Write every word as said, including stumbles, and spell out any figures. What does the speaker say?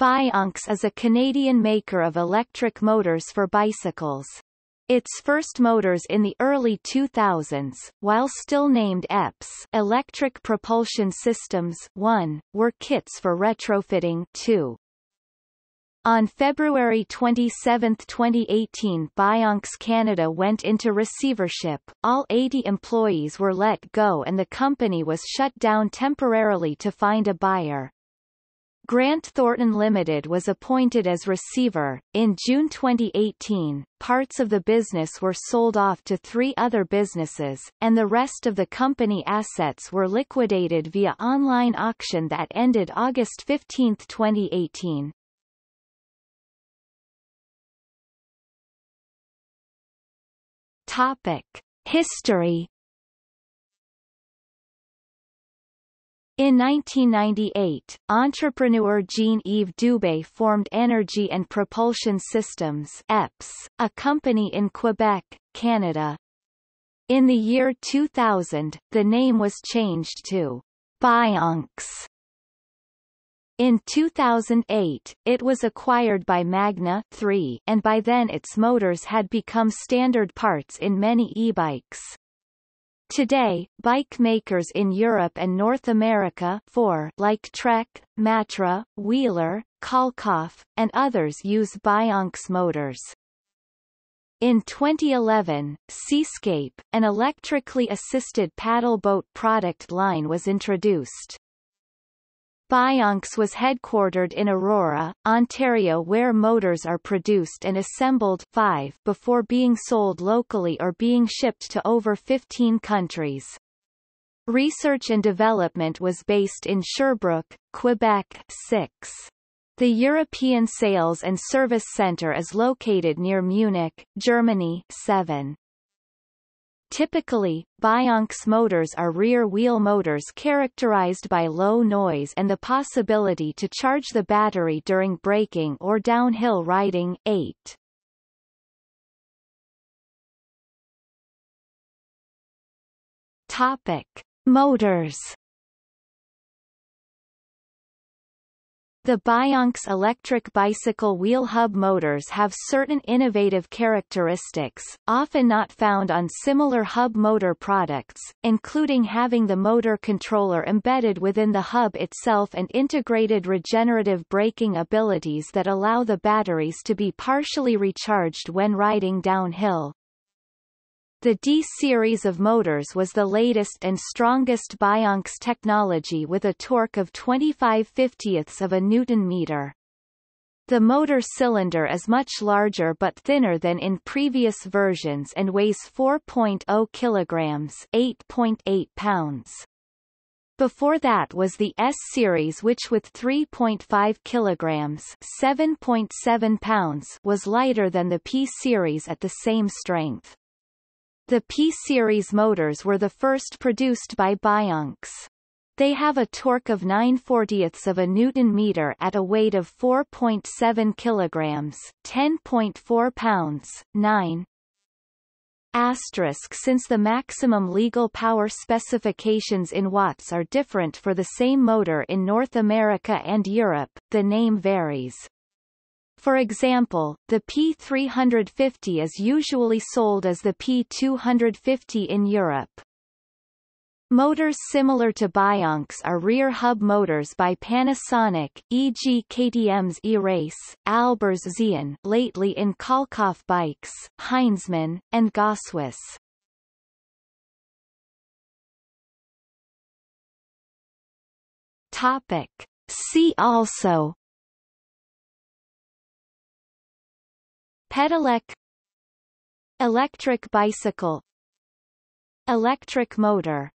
BionX is a Canadian maker of electric motors for bicycles. Its first motors in the early two thousands, while still named E P S Electric Propulsion Systems one, were kits for retrofitting two. On February twenty-seventh twenty eighteen, BionX Canada went into receivership, all eighty employees were let go and the company was shut down temporarily to find a buyer. Grant Thornton Limited was appointed as receiver. In June twenty eighteen, parts of the business were sold off to three other businesses, and the rest of the company assets were liquidated via online auction that ended August fifteenth twenty eighteen. Topic: History. In nineteen ninety-eight, entrepreneur Jean-Yves Dubé formed Energy and Propulsion Systems E P S, a company in Quebec, Canada. In the year two thousand, the name was changed to BionX. In two thousand eight, it was acquired by Magna three, and by then its motors had become standard parts in many e-bikes. Today, bike makers in Europe and North America four, like Trek, Matra, Wheeler, Kalkhoff, and others use BionX motors. In twenty eleven, Seascape, an electrically assisted paddle boat product line, was introduced. BionX was headquartered in Aurora, Ontario, where motors are produced and assembled five before being sold locally or being shipped to over fifteen countries. Research and development was based in Sherbrooke, Quebec six. The European Sales and Service Centre is located near Munich, Germany seven. Typically, BionX motors are rear-wheel motors characterized by low noise and the possibility to charge the battery during braking or downhill riding. eight. Topic: Motors. The BionX electric bicycle wheel hub motors have certain innovative characteristics, often not found on similar hub motor products, including having the motor controller embedded within the hub itself and integrated regenerative braking abilities that allow the batteries to be partially recharged when riding downhill. The D series of motors was the latest and strongest BionX technology with a torque of twenty-five fiftieths of a newton meter. The motor cylinder is much larger but thinner than in previous versions and weighs four point zero kilograms, eight point eight pounds. Before that was the S series, which with three point five kilograms, seven point seven pounds, was lighter than the P series at the same strength. The P-series motors were the first produced by BionX. They have a torque of nine fortieths of a newton meter at a weight of four point seven kilograms, ten point four pounds, nine. Asterisk: since the maximum legal power specifications in watts are different for the same motor in North America and Europe, the name varies. For example, the P three fifty is usually sold as the P two fifty in Europe. Motors similar to BionX are rear hub motors by Panasonic, for example K T M's E-Race, Albers Zion, lately in Kalkhoff bikes, Heinzmann, and Gosswitz. Topic: See also: Pedelec, electric bicycle, electric motor.